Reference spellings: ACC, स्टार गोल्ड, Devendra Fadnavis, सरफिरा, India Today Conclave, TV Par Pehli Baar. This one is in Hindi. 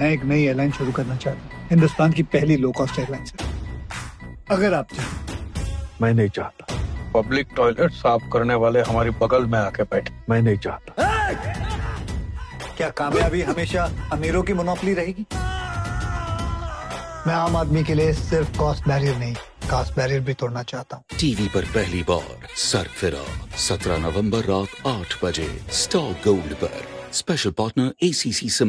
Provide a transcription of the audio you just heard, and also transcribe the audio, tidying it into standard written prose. मैं एक नई एयरलाइन शुरू करना चाहता हूँ, हिंदुस्तान की पहली लो कॉस्ट एयरलाइन से। अगर आप चाहें। मैं नहीं चाहता। पब्लिक टॉयलेट साफ करने वाले हमारी बगल में आके बैठे। मैं नहीं चाहता। क्या कामयाबी हमेशा अमीरों की मोनोपोली रहेगी? मैं आम आदमी के लिए सिर्फ कॉस्ट बैरियर नहीं, कास्ट बैरियर भी तोड़ना चाहता हूँ। टीवी पर पहली बार सरफिरा 17 नवंबर रात 8 बजे स्टार गोल्ड पर। Special partner ACC।